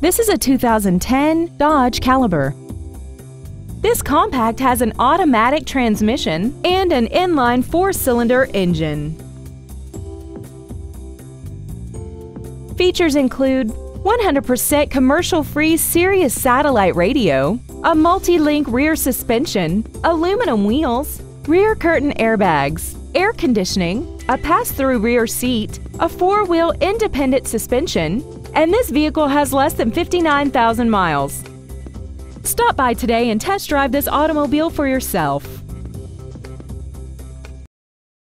This is a 2010 Dodge Caliber. This compact has an automatic transmission and an inline four-cylinder engine. Features include 100% commercial-free Sirius satellite radio, a multi-link rear suspension, aluminum wheels, rear curtain airbags, air conditioning, a pass-through rear seat, a four-wheel independent suspension, and this vehicle has less than 59,000 miles. Stop by today and test drive this automobile for yourself.